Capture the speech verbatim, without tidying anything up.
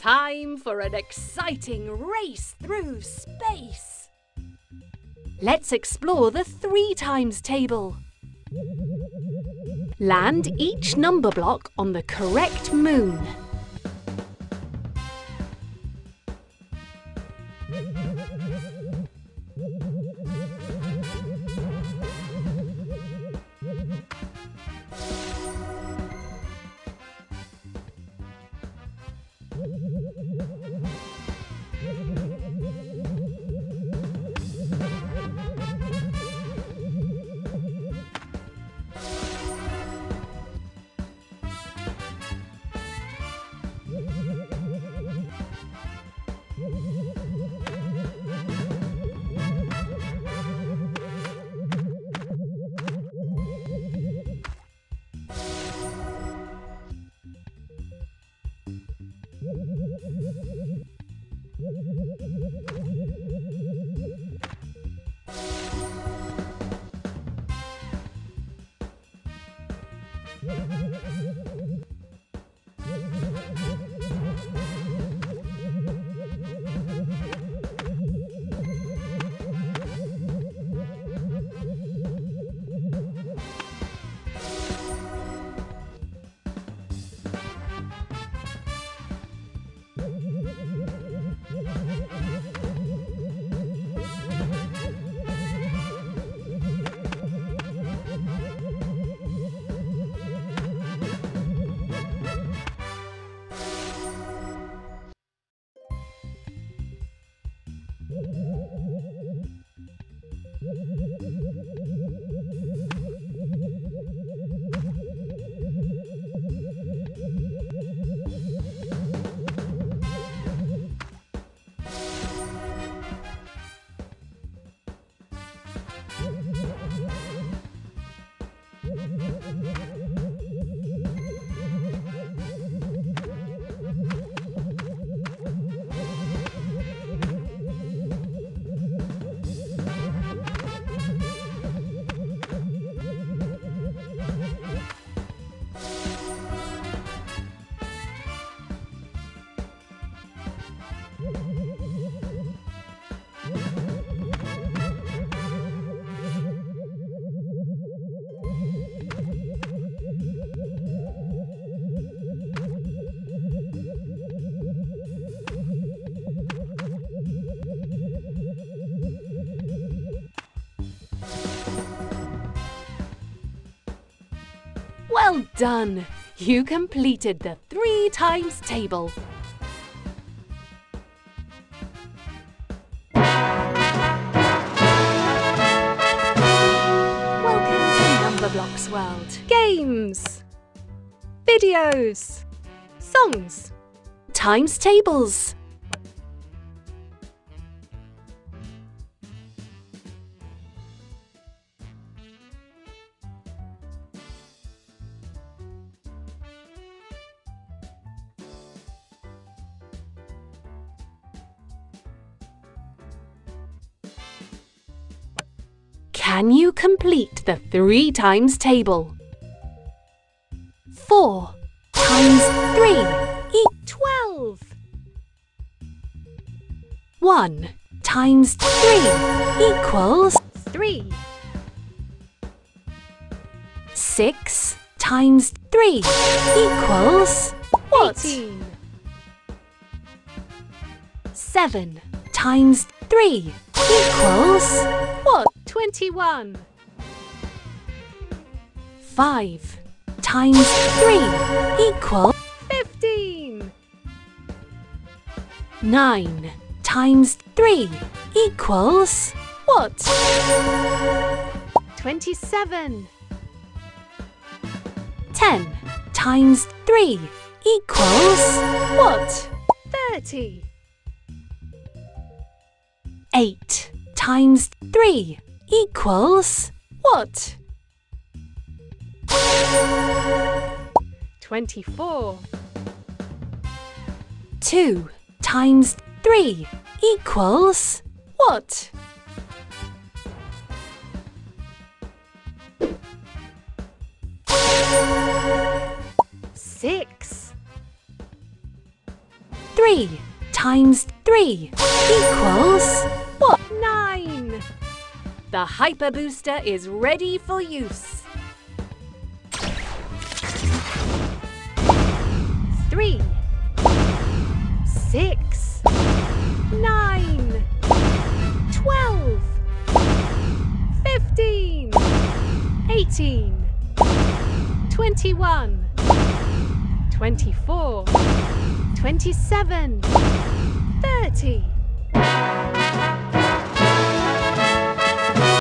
Time for an exciting race through space! Let's explore the three times table. Land each number block on the correct moon. Well done! You completed the three times table. Welcome to Numberblocks World. Games, videos, songs, times tables. Can you complete the three times table? Four times three equals twelve. One times three equals three. Six times three equals eighteen. Seven times three equals what? twenty-one. Five times three equals fifteen. Nine times three equals what? Twenty-seven. Ten times three equals what? Thirty. Eight times three equals what? twenty-four. Two times three equals what? Six. Three times three equals what? Nine. The Hyper Booster is ready for use. Three, six, nine, twelve, fifteen, eighteen, twenty-one, twenty-four, twenty-seven, thirty.